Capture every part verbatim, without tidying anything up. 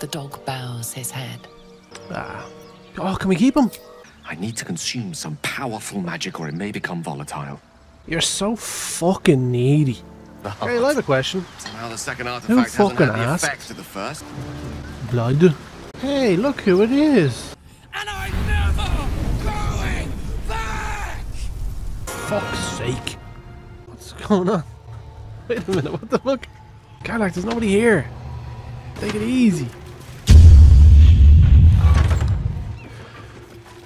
The dog bows his head. Ah. Oh, can we keep him? I need to consume some powerful magic or it may become volatile. You're so fucking needy. Hey, I like the question. Somehow the second artifact hasn't had the effect of the first. Blood. Hey, look who it is. And I'm never going back! Fuck's sake. What's going on? Wait a minute, what the fuck? Karlach, there's nobody here. Take it easy.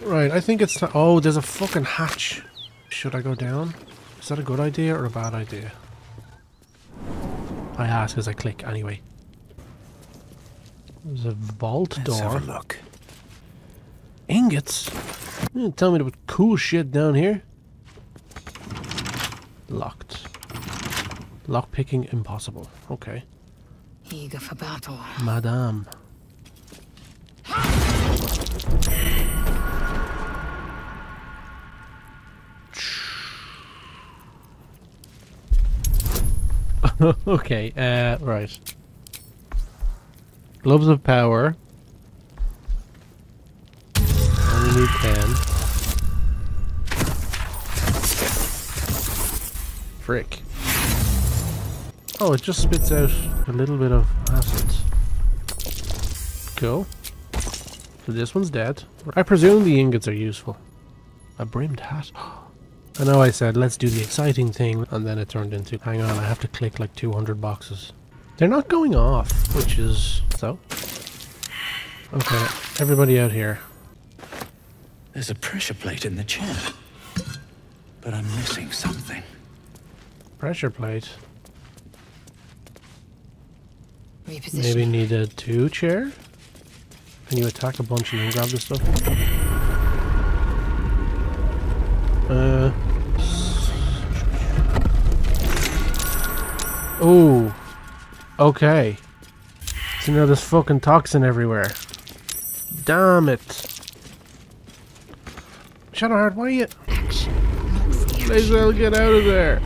Right, I think it's time. Oh, there's a fucking hatch. Should I go down? Is that a good idea or a bad idea? I ask as I click anyway. There's a vault door. Let's have a look. Ingots? You didn't tell me there was cool shit down here. Locked. Lock picking impossible. Okay. Eager for battle. Madame. Okay, uh, right. Gloves of power. Only need ten. Frick. Oh, it just spits out a little bit of acid. Cool. So this one's dead. I presume the ingots are useful. A brimmed hat. I know I said, let's do the exciting thing, and then it turned into, hang on, I have to click like two hundred boxes. They're not going off, which is... so. Okay, everybody out here. There's a pressure plate in the chair, but I'm missing something. Pressure plate? Maybe need a two chair? Can you attack a bunch and then grab this stuff? Uh. Oh. Okay. So now there's fucking toxin everywhere. Damn it. Shadowheart, why are you? Laezel, get out of there.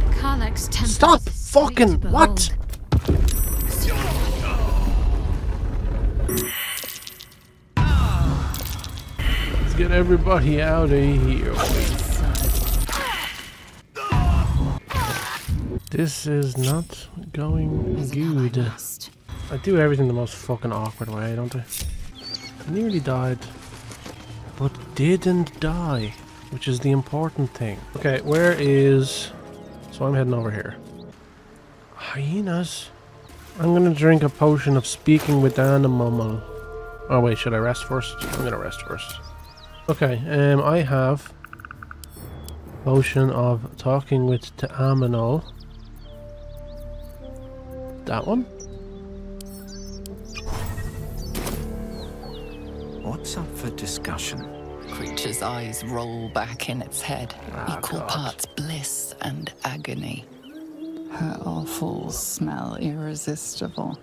Stop fucking. What? Let's get everybody out of here. This is not going good. I do everything the most fucking awkward way, don't I? I nearly died, but didn't die, which is the important thing. Okay, where is... so I'm heading over here. Hyenas? I'm gonna drink a potion of speaking with animal. Oh wait, should I rest first? I'm gonna rest first. Okay, um, I have... potion of talking with Ta'aminal. That one. What's up for discussion? Creature's eyes roll back in its head, oh, equal God. Parts bliss and agony. Her offals smell irresistible,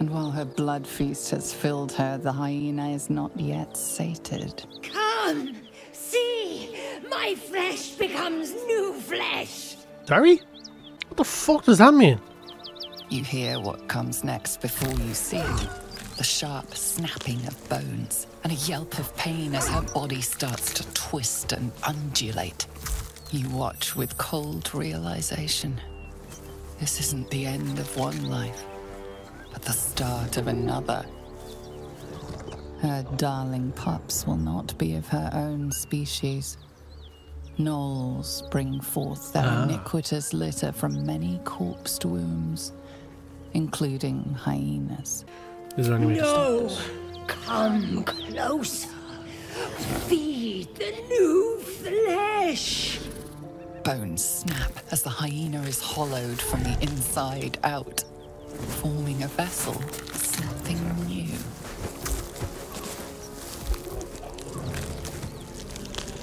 and while her blood feast has filled her, the hyena is not yet sated. Come, see, my flesh becomes new flesh. Sorry? What the fuck does that mean? You hear what comes next before you see. The sharp snapping of bones and a yelp of pain as her body starts to twist and undulate. You watch with cold realization. This isn't the end of one life, but the start of another. Her darling pups will not be of her own species. Gnolls bring forth their ah. iniquitous litter from many corpsed wombs, including hyenas. Is there any way to stop this? No! Come closer! Feed the new flesh! Bones snap as the hyena is hollowed from the inside out, forming a vessel, something new.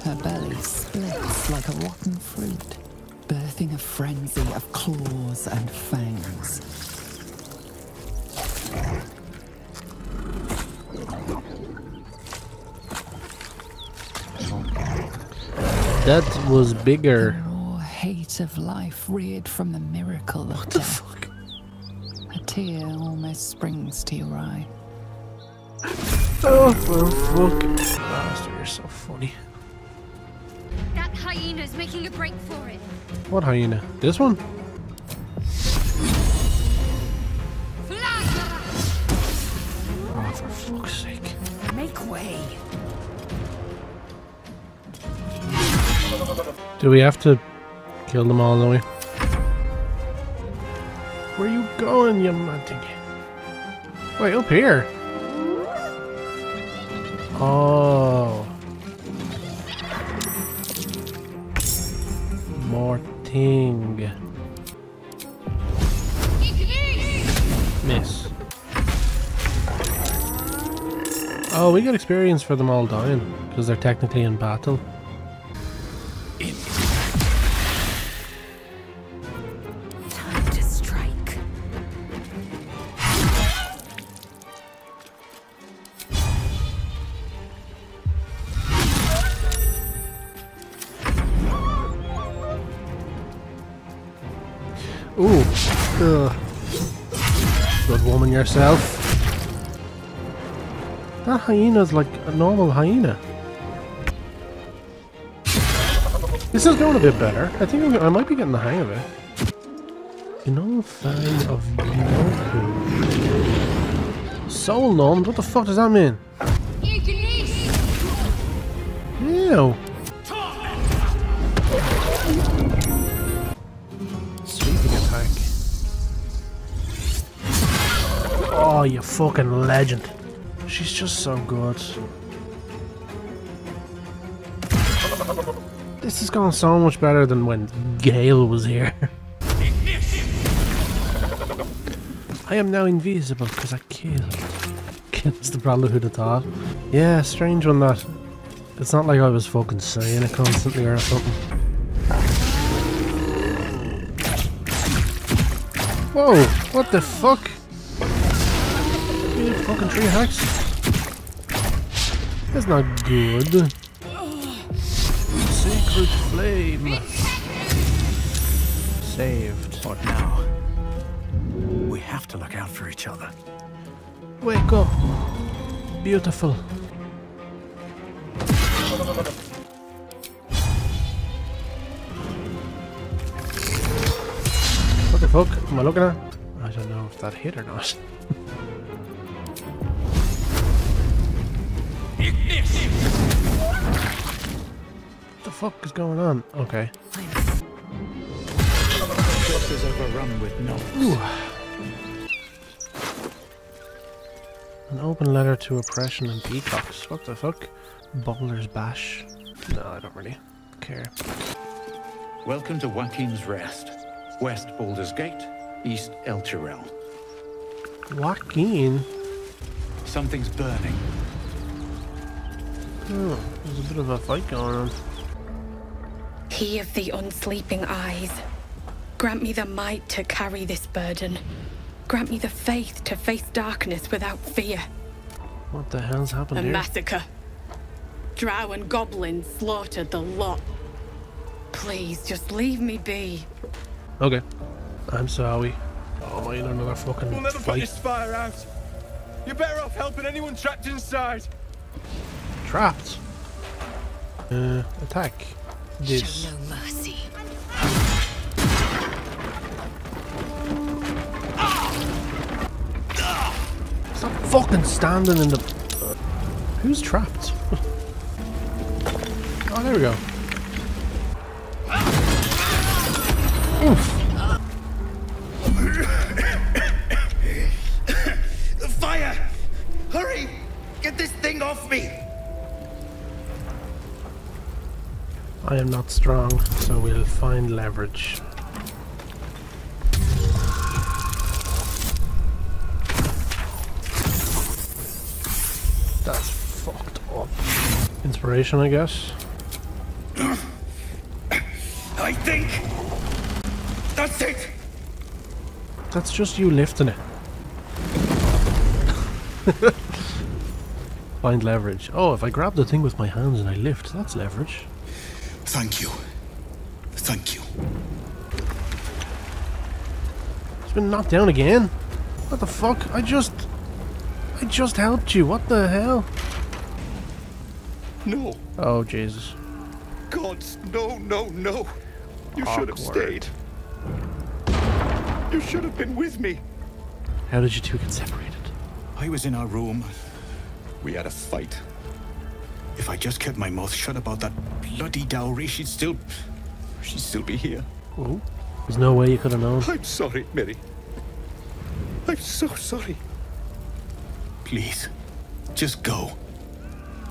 Her belly splits like a rotten fruit, birthing a frenzy of claws and fangs. That was bigger. The raw hate of life reared from the miracle of death. What the fuck? A tear almost springs to your eye. Oh, for fuck. Bastard, you're so funny. That hyena's making a break for it. What hyena? This one? Oh, for fuck's sake. Make way. Do we have to kill them all, don't we? Where are you going, you munting? Wait, up here? Oh. More thing. Miss. Oh, we got experience for them all dying, because they're technically in battle. Ooh, ugh. Good woman yourself. That hyena's like a normal hyena. This is going a bit better. I think I'm, I might be getting the hang of it. You know, fan of Yoku. Soul numbed? What the fuck does that mean? Ew. Oh, you fucking legend. She's just so good. This has gone so much better than when Gale was here. I am now invisible because I killed. Kills the brother who'd have thought. Yeah, strange one that. It's not like I was fucking saying it constantly or something. Whoa, what the fuck? Fucking tree hacks. That's not good. Sacred flame. Saved. What now? We have to look out for each other. Wake up. Beautiful. What the fuck am I looking at? I don't know if that hit or not. What the fuck is going on? Okay. Is overrun with an open letter to oppression and peacocks. What the fuck? Bowler's bash. No, I don't really care. Welcome to Joaquin's Rest. West Baldur's Gate, East Elturel. Joaquin? Something's burning. Oh, there's a bit of a fight going on. He of the unsleeping eyes, grant me the might to carry this burden. Grant me the faith to face darkness without fear. What the hell's happened here? A massacre. Drow and goblins slaughtered the lot. Please, just leave me be. Okay. I'm sorry. Oh, am I in another fucking We'll never fight? Put this fire out. You're better off helping anyone trapped inside. Trapped? Uh, attack. This. Show no mercy. Stop fucking standing in the... Uh, who's trapped? Oh, there we go. Oof. The fire! Hurry! Get this thing off me! I am not strong, so we'll find leverage. That's fucked up. Inspiration, I guess. I think that's it. That's just you lifting it. Find leverage. Oh, if I grab the thing with my hands and I lift, that's leverage. Thank you. Thank you. It's been knocked down again? What the fuck? I just... I just helped you. What the hell? No. Oh, Jesus. Gods, no, no, no. You should have stayed. You should have been with me. How did you two get separated? I was in our room. We had a fight. If I just kept my mouth shut about that bloody dowry, she'd still... she'd still be here. Oh, there's no way you could have known. I'm sorry, Mary. I'm so sorry. Please, just go.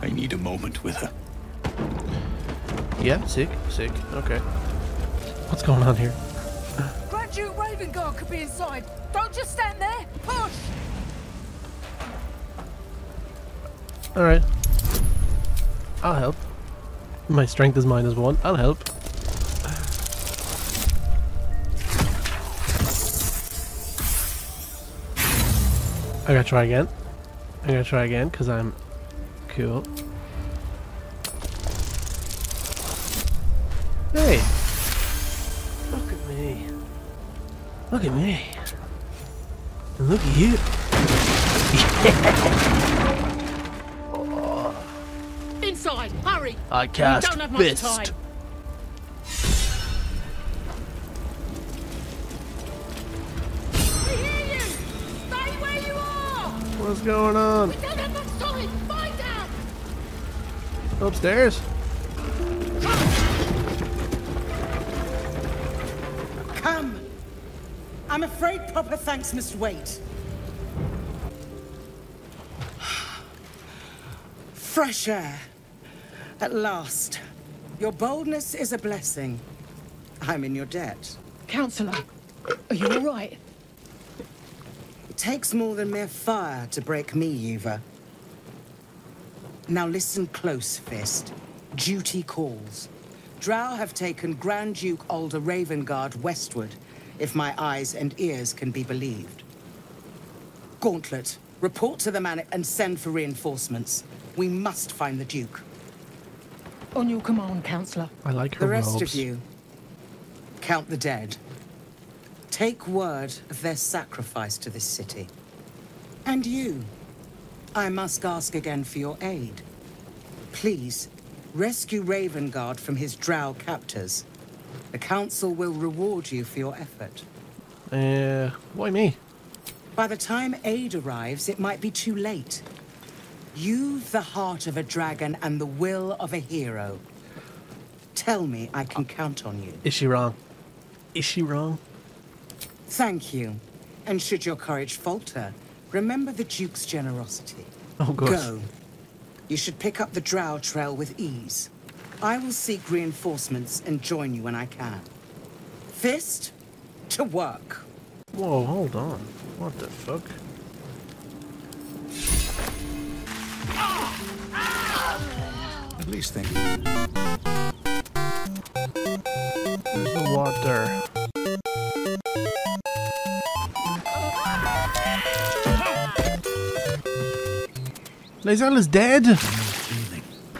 I need a moment with her. Yeah, sick, sick. Okay. What's going on here? Graduate Ravengard could be inside. Don't just stand there. Push! Alright. I'll help. My strength is minus one. I'll help. I gotta try again. I gotta try again because I'm cool. Hey! Look at me. Look at me. And look at you. Yeah. Oh. Inside, hurry! I cast don't have much fist. Time. What's going on? We don't have much time. Find out. Upstairs. Come. I'm afraid proper thanks must wait. Fresh air. At last. Your boldness is a blessing. I'm in your debt. Counselor, are you all right? It takes more than mere fire to break me, Eva. Now listen close, Fist. Duty calls. Drow have taken Grand Duke Alder Ravengard westward, if my eyes and ears can be believed. Gauntlet, report to the Manic and send for reinforcements. We must find the Duke. On your command, Counselor. I like her robes. The rest of you, count the dead. Take word of their sacrifice to this city. And you, I must ask again for your aid. Please, rescue Ravengard from his drow captors. The Council will reward you for your effort. Uh, why me? By the time aid arrives, it might be too late. You've the heart of a dragon and the will of a hero. Tell me I can count on you. Is she wrong? Is she wrong? Thank you. And should your courage falter, remember the Duke's generosity. Oh, gosh. Go. You should pick up the drow trail with ease. I will seek reinforcements and join you when I can. Fist, to work. Whoa, hold on. What the fuck? At least think. There's the water. Laezel is dead.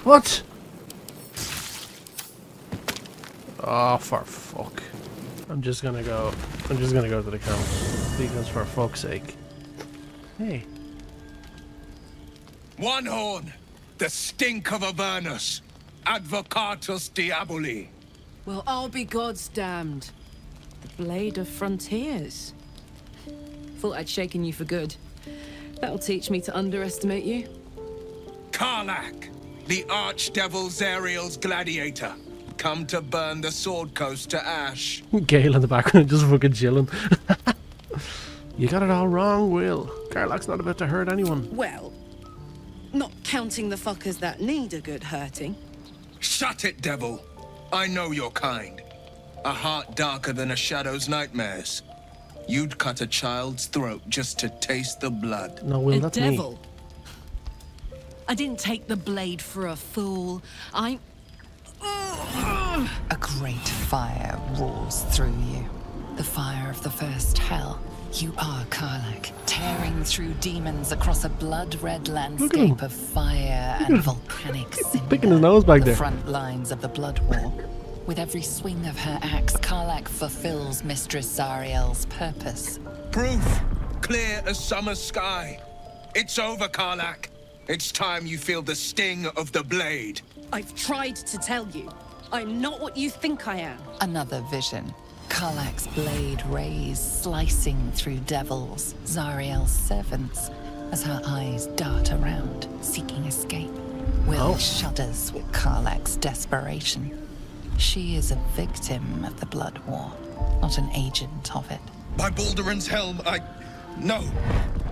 What? Oh, for fuck! I'm just gonna go. I'm just gonna go to the council because for fuck's sake. Hey. One horn, the stink of Avernus, advocatus diaboli. Well, I'll be God's damned. The blade of frontiers. Thought I'd shaken you for good. That'll teach me to underestimate you. Karlach, the archdevil Zariel's gladiator, come to burn the Sword Coast to ash. Gale in the background just fucking chilling. You got it all wrong, Will. Karlach's not about to hurt anyone. Well, not counting the fuckers that need a good hurting. Shut it, devil. I know your kind. A heart darker than a shadow's nightmares. You'd cut a child's throat just to taste the blood. No, Will, that's me. Devil. I didn't take the blade for a fool. I'm... A great fire roars through you. The fire of the first hell. You are Karlach, tearing through demons across a blood-red landscape of fire and volcanic cinder. Picking his nose back there. The front lines of the Blood War. With every swing of her axe, Karlach fulfills Mistress Zariel's purpose. Proof, clear as summer sky. It's over, Karlach. It's time you feel the sting of the blade. I've tried to tell you. I'm not what you think I am. Another vision. Karlach's blade rays slicing through devils, Zariel's servants, as her eyes dart around, seeking escape. Wyll oh. shudders with Karlach's desperation. She is a victim of the Blood War, not an agent of it. By Balduran's helm, I... No,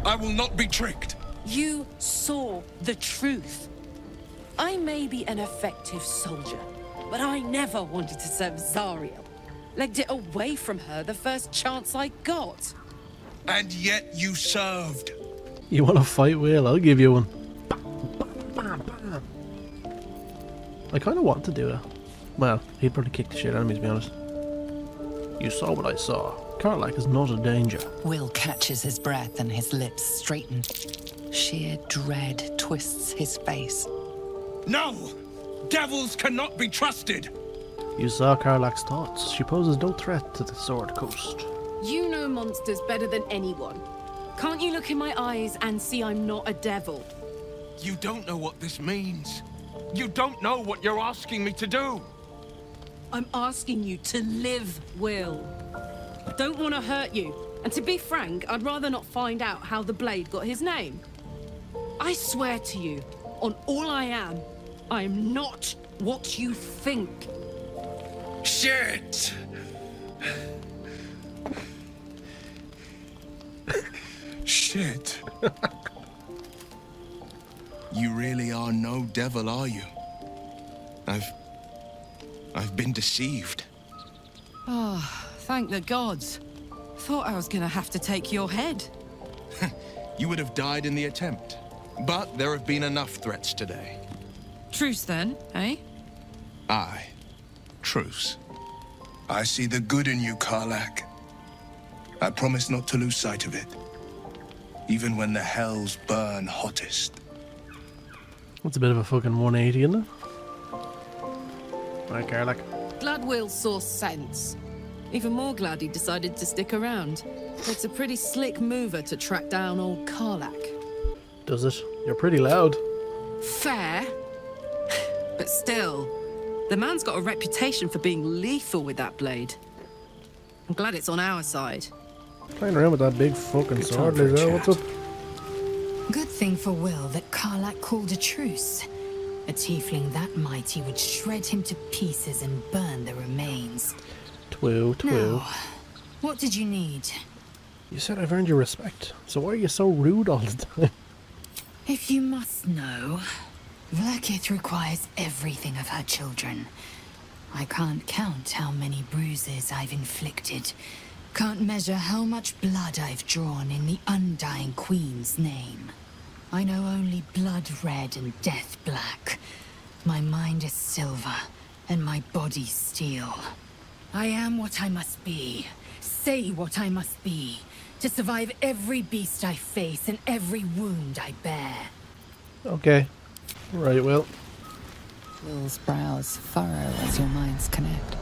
I will not be tricked. You saw the truth. I may be an effective soldier, but I never wanted to serve Zariel. Legged it away from her the first chance I got. And yet you served. You want to fight, Wyll? I'll give you one. I kind of want to do it. Well, he'd probably kick the shit out of me, to be honest. You saw what I saw. Karlach is not a danger. Wyll catches his breath and his lips straighten. Sheer dread twists his face. No! Devils cannot be trusted! You saw Karlach's thoughts. She poses no threat to the Sword Coast. You know monsters better than anyone. Can't you look in my eyes and see I'm not a devil? You don't know what this means. You don't know what you're asking me to do. I'm asking you to live, Wyll. I don't want to hurt you. And to be frank, I'd rather not find out how the blade got his name. I swear to you, on all I am, I am not what you think. Shit! Shit. You really are no devil, are you? I've... I've been deceived. Oh, thank the gods. Thought I was gonna have to take your head. You would have died in the attempt. But there have been enough threats today. Truce then, eh? Aye. Truce. I see the good in you, Karlach. I promise not to lose sight of it. Even when the hells burn hottest. That's a bit of a fucking one eighty, isn't it? Right, Karlach. Glad Wyll saw sense. Even more glad he decided to stick around. It's a pretty slick mover to track down old Karlach. Does it? You're pretty loud. Fair. But still, the man's got a reputation for being lethal with that blade. I'm glad it's on our side. Playing around with that big fucking Good sword, Laezel. What's up? Good thing for Wyll that Karlach called a truce. A tiefling that mighty would shred him to pieces and burn the remains. Twill, twill. Now, what did you need? You said I've earned your respect, so why are you so rude all the time? If you must know, Vlaakith requires everything of her children. I can't count how many bruises I've inflicted. Can't measure how much blood I've drawn in the Undying Queen's name. I know only blood red and death black. My mind is silver, and my body steel. I am what I must be, say what I must be, to survive every beast I face and every wound I bear. Okay. Right, Wyll. Will's brows furrow as your minds connect.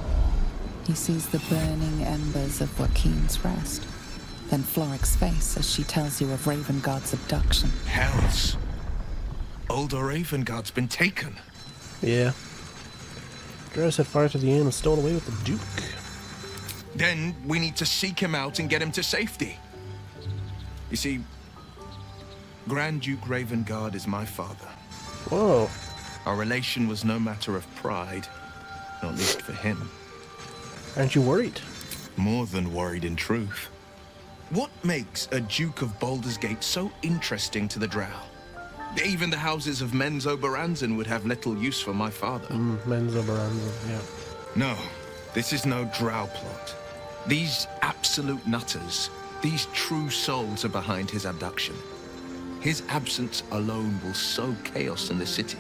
He sees the burning embers of Joaquin's rest, then Floric's face as she tells you of Ravengard's abduction. Hells! Older Ravengard's been taken. Yeah. Drell set fire to the inn and stole away with the Duke. Then we need to seek him out and get him to safety. You see, Grand Duke Ravengard is my father. Whoa. Our relation was no matter of pride, not least for him. Aren't you worried? More than worried, in truth. What makes a Duke of Baldur's Gate so interesting to the Drow? Even the houses of Menzoberranzan would have little use for my father. Mm, Menzoberranzan, yeah. No, this is no drow plot. These absolute nutters, these true souls are behind his abduction. His absence alone will sow chaos in the city.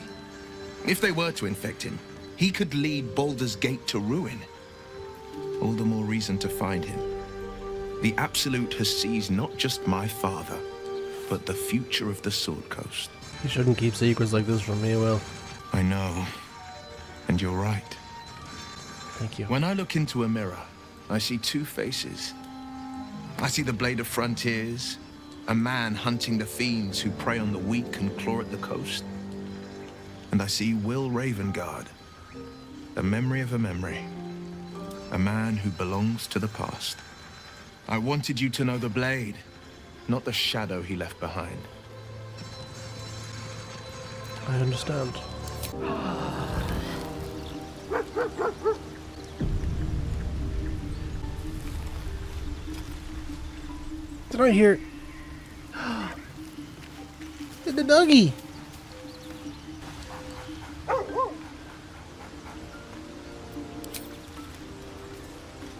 If they were to infect him, he could lead Baldur's Gate to ruin. All the more reason to find him. The Absolute has seized not just my father, but the future of the Sword Coast. You shouldn't keep secrets like this from me, Wyll. I know. And you're right. Thank you. When I look into a mirror, I see two faces. I see the blade of frontiers, a man hunting the fiends who prey on the weak and claw at the coast. And I see Wyll Ravengard, a memory of a memory, a man who belongs to the past. I wanted you to know the blade, not the shadow he left behind. I understand. Did I hear? It's the doggy.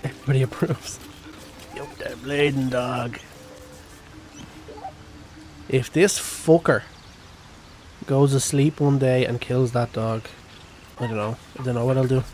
Everybody approves. Yo, that bleeding dog. If this fucker goes asleep one day and kills that dog, I don't know. I don't know what I'll do.